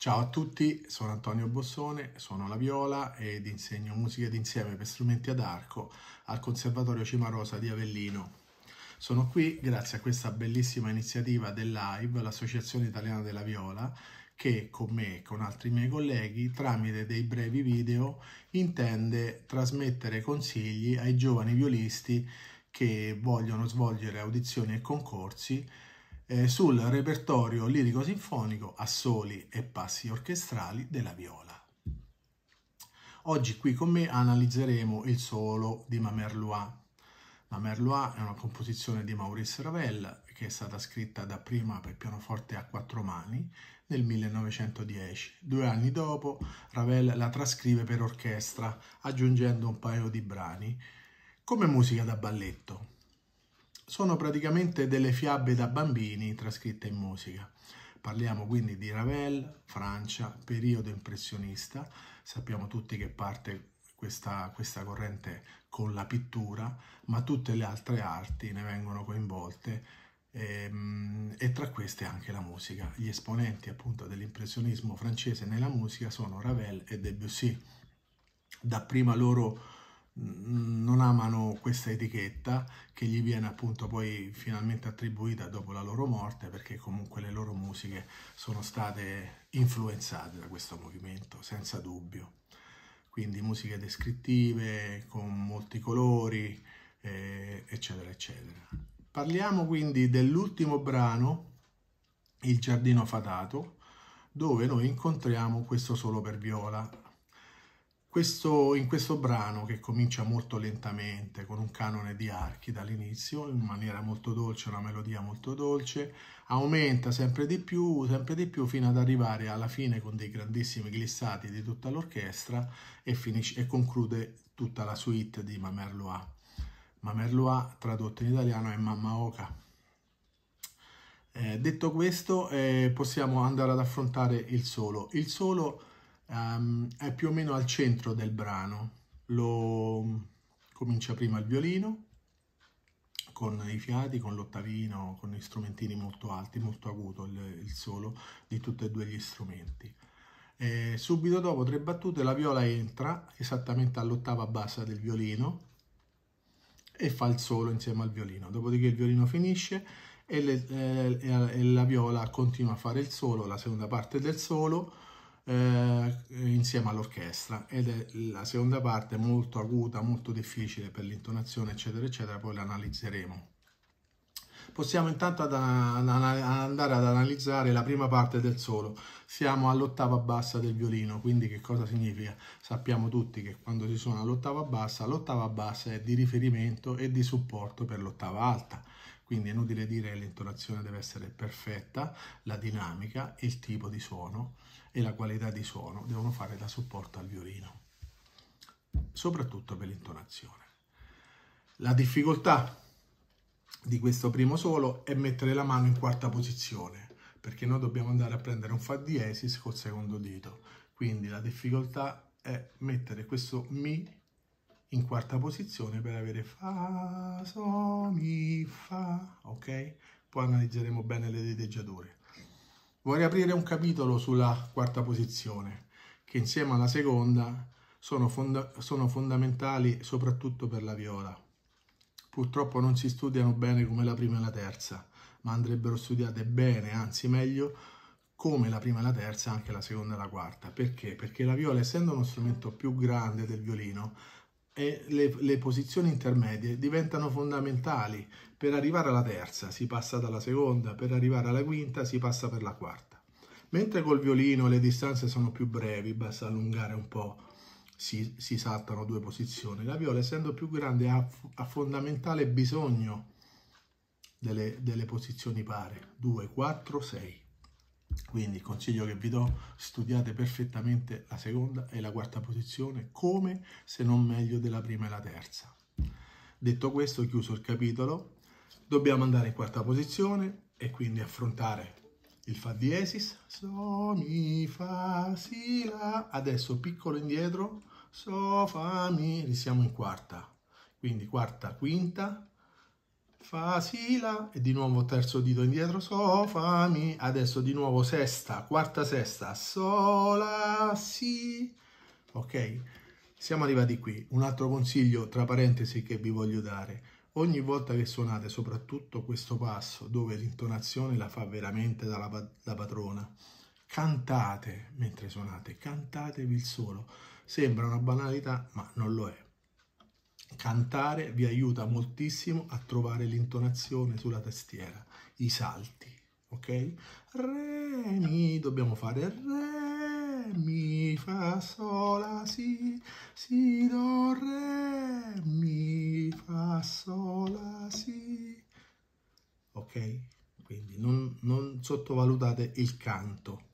Ciao a tutti, sono Antonio Bossone, suono la viola ed insegno musica d'insieme per strumenti ad arco al Conservatorio Cimarosa di Avellino. Sono qui grazie a questa bellissima iniziativa dell'AIV, l'Associazione Italiana della Viola, che con me e con altri miei colleghi, tramite dei brevi video, intende trasmettere consigli ai giovani violisti che vogliono svolgere audizioni e concorsi sul repertorio lirico-sinfonico a soli e passi orchestrali della viola. Oggi qui con me analizzeremo il solo di Ma mère l'Oye. Ma mère l'Oye è una composizione di Maurice Ravel che è stata scritta dapprima per pianoforte a quattro mani nel 1910. 2 anni dopo Ravel la trascrive per orchestra aggiungendo un paio di brani come musica da balletto. Sono praticamente delle fiabe da bambini trascritte in musica. Parliamo quindi di Ravel, Francia, periodo impressionista. Sappiamo tutti che parte questa corrente con la pittura, ma tutte le altre arti ne vengono coinvolte e tra queste anche la musica. Gli esponenti appunto dell'impressionismo francese nella musica sono Ravel e Debussy. Dapprima loro non amano questa etichetta che gli viene appunto poi finalmente attribuita dopo la loro morte, perché comunque le loro musiche sono state influenzate da questo movimento senza dubbio, quindi musiche descrittive con molti colori eccetera eccetera. Parliamo quindi dell'ultimo brano, Il Giardino Fatato, dove noi incontriamo questo solo per viola. In questo brano, che comincia molto lentamente con un canone di archi dall'inizio in maniera molto dolce, una melodia molto dolce, aumenta sempre di più fino ad arrivare alla fine con dei grandissimi glissati di tutta l'orchestra e conclude tutta la suite di Ma mère l'Oye. Ma mère l'Oye tradotto in italiano è Mamma Oca. Detto questo, possiamo andare ad affrontare il solo. Il solo è più o meno al centro del brano. Comincia prima il violino con i fiati, con l'ottavino, con gli strumentini molto alti, molto acuto il solo di tutti e due gli strumenti. Subito dopo 3 battute la viola entra esattamente all'ottava bassa del violino e fa il solo insieme al violino, dopodiché il violino finisce e la viola continua a fare il solo, la seconda parte del solo, insieme all'orchestra, ed è la seconda parte molto acuta, molto difficile per l'intonazione eccetera eccetera, poi l'analizzeremo. Possiamo intanto andare ad analizzare la prima parte del solo. Siamo all'ottava bassa del violino, quindi che cosa significa? Sappiamo tutti che quando si suona l'ottava bassa è di riferimento e di supporto per l'ottava alta, quindi è inutile dire che l'intonazione deve essere perfetta, la dinamica, il tipo di suono e la qualità di suono devono fare da supporto al violino, soprattutto per l'intonazione. La difficoltà di questo primo solo è mettere la mano in 4ª posizione, perché noi dobbiamo andare a prendere un fa diesis col secondo dito, quindi la difficoltà è mettere questo mi in 4ª posizione per avere fa, so, mi, fa, ok? Poi analizzeremo bene le diteggiature. Vorrei aprire un capitolo sulla 4ª posizione, che insieme alla seconda sono fondamentali soprattutto per la viola. Purtroppo non si studiano bene come la prima e la terza, ma andrebbero studiate bene, anzi meglio, come la prima e la terza, anche la seconda e la quarta. Perché? Perché la viola, essendo uno strumento più grande del violino, e le posizioni intermedie diventano fondamentali. Per arrivare alla terza si passa dalla seconda, per arrivare alla quinta si passa per la quarta. Mentre col violino le distanze sono più brevi, basta allungare un po', si saltano 2 posizioni. La viola, essendo più grande, ha fondamentale bisogno delle posizioni pare, 2, 4, 6. Quindi il consiglio che vi do: studiate perfettamente la seconda e la 4ª posizione, come se non meglio della prima e la terza. Detto questo, chiuso il capitolo, dobbiamo andare in 4ª posizione e quindi affrontare il fa diesis, so, mi, fa, si, la, adesso piccolo indietro, so, fa, mi, e siamo in quarta, quindi quarta, quinta, fa, si, la, e di nuovo terzo dito indietro, so, fa, mi, adesso di nuovo sesta, quarta, sesta, so, la, si, ok? Siamo arrivati qui. Un altro consiglio, tra parentesi, che vi voglio dare. Ogni volta che suonate, soprattutto questo passo, dove l'intonazione la fa veramente la padrona, cantate mentre suonate, cantatevi il solo. Sembra una banalità, ma non lo è. Cantare vi aiuta moltissimo a trovare l'intonazione sulla tastiera, i salti, ok? Re, mi, dobbiamo fare re, mi, fa, sol, la, si, si, do, re, mi, fa, sol, la, si. Ok? Quindi non sottovalutate il canto.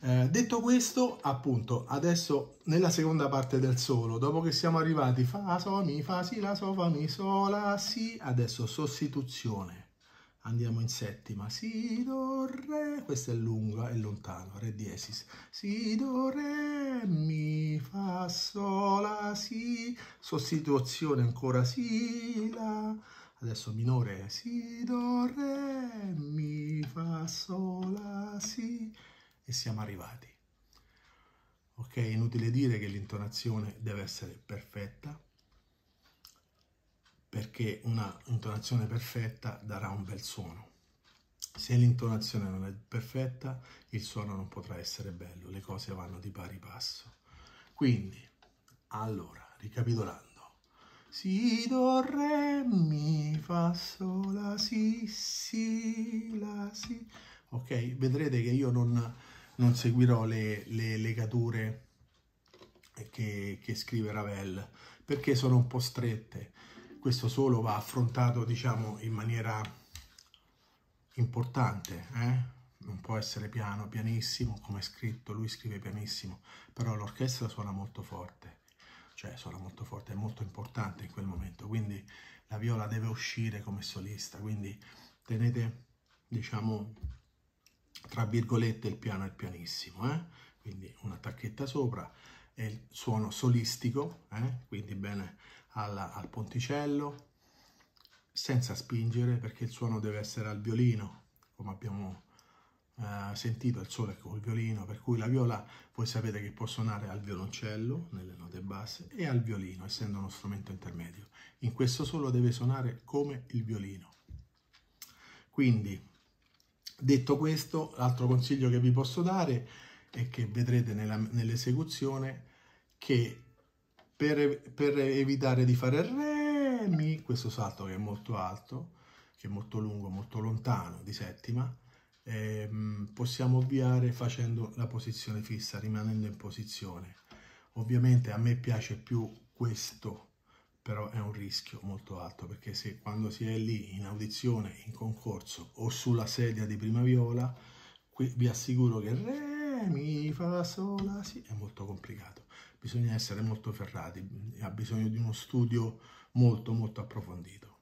Detto questo, appunto, adesso nella seconda parte del solo, dopo che siamo arrivati fa, so, mi, fa, si, la, so, fa, mi, sol, la, si, adesso sostituzione. Andiamo in settima, si, do, re, questa è lunga e lontano, re diesis, si, do, re, mi, fa, sol, la, si, sostituzione ancora, si, la, adesso minore, si, do, re, mi, fa, sol, la, si, e siamo arrivati. Ok, inutile dire che l'intonazione deve essere perfetta, perché una intonazione perfetta darà un bel suono. Se l'intonazione non è perfetta, il suono non potrà essere bello, le cose vanno di pari passo. Quindi, allora, ricapitolando. Si, do, re, mi, fa, sol, la, si, si, la, si. Ok, vedrete che io non seguirò le legature che scrive Ravel, perché sono un po' strette. Questo solo va affrontato, diciamo, in maniera importante, eh? Non può essere piano, pianissimo, come è scritto, lui scrive pianissimo, però l'orchestra suona molto forte, cioè suona molto forte, è molto importante in quel momento, quindi la viola deve uscire come solista, quindi tenete, diciamo, tra virgolette il piano e il pianissimo, eh? Quindi una tacchetta sopra, è il suono solistico, eh? Quindi bene al ponticello, senza spingere, perché il suono deve essere al violino, come abbiamo sentito, il solo è col violino, per cui la viola voi sapete che può suonare al violoncello, nelle note basse, e al violino, essendo uno strumento intermedio. In questo solo deve suonare come il violino. Quindi, detto questo, l'altro consiglio che vi posso dare è che vedrete nell'esecuzione che per evitare di fare re, mi, questo salto che è molto alto, che è molto lungo, molto lontano, di settima, possiamo ovviare facendo la posizione fissa, rimanendo in posizione. Ovviamente a me piace più questo, però è un rischio molto alto, perché se quando si è lì in audizione, in concorso o sulla sedia di prima viola, qui vi assicuro che re, mi, fa, sol, la, si, è molto complicato. Bisogna essere molto ferrati, ha bisogno di uno studio molto molto approfondito,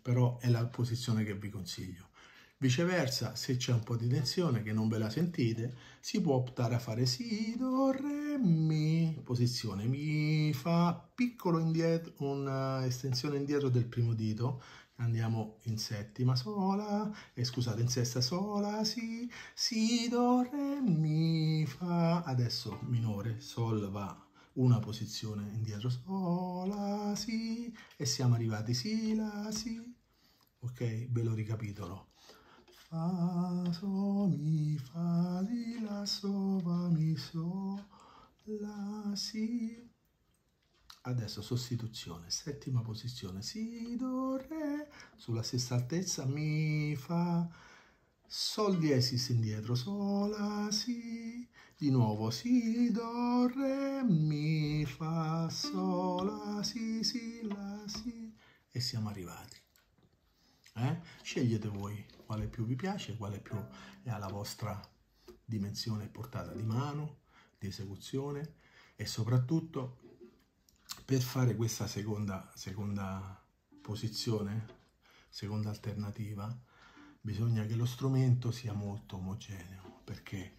però è la posizione che vi consiglio. Viceversa, se c'è un po' di tensione che non ve la sentite, si può optare a fare si, do, re, mi, posizione mi, fa, piccolo indietro, una estensione indietro del primo dito, andiamo in settima sola, e scusate, in sesta sola, si, si, do, re, mi, fa, adesso minore, sol va una posizione indietro, sola, si, e siamo arrivati si, la, si, ok? Ve lo ricapitolo, fa, so, mi, fa, si, la, so, fa, mi, so, la, si. Adesso sostituzione, settima posizione, si, do, re, sulla stessa altezza, mi, fa, sol diesis indietro, sol, la, si, di nuovo, si, do, re, mi, fa, sol, la, si, si, la, si, e siamo arrivati. Scegliete voi quale più vi piace, quale più è alla vostra dimensione e portata di mano, di esecuzione, e soprattutto, per fare questa seconda posizione, seconda alternativa, bisogna che lo strumento sia molto omogeneo, perché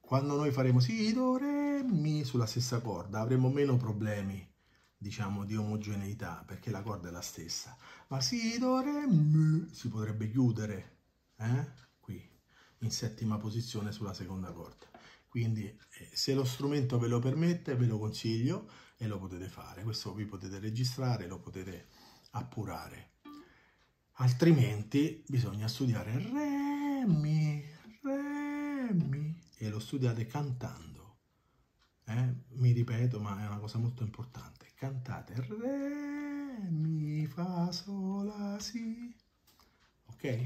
quando noi faremo si, do, re, mi sulla stessa corda avremo meno problemi, diciamo, di omogeneità, perché la corda è la stessa. Ma si, do, re, mi si potrebbe chiudere qui in settima posizione sulla seconda corda. Quindi se lo strumento ve lo permette, ve lo consiglio e lo potete fare. Questo vi potete registrare, lo potete appurare. Altrimenti bisogna studiare re, mi, e lo studiate cantando. Mi ripeto, ma è una cosa molto importante. Cantate re, mi, fa, sol, la, si. Ok?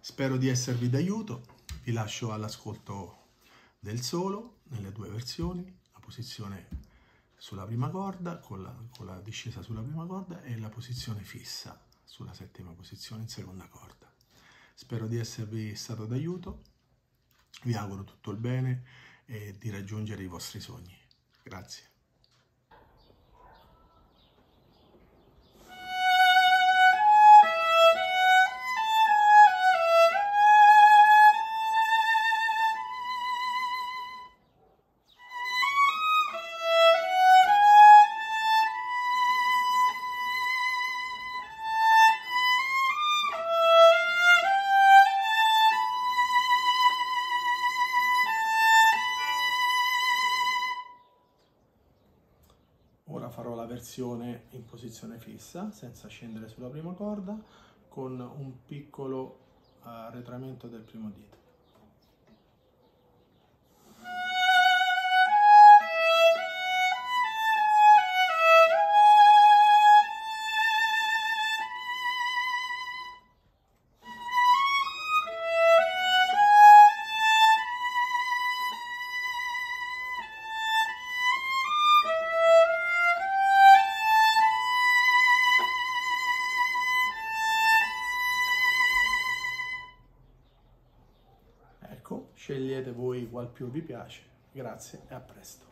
Spero di esservi d'aiuto. Vi lascio all'ascolto del solo nelle due versioni, la posizione sulla prima corda con la discesa sulla prima corda e la posizione fissa sulla settima posizione in seconda corda. Spero di esservi stato d'aiuto, vi auguro tutto il bene e di raggiungere i vostri sogni. Grazie. Farò la versione in posizione fissa, senza scendere sulla prima corda, con un piccolo arretramento del primo dito. Scegliete voi qual più vi piace. Grazie e a presto.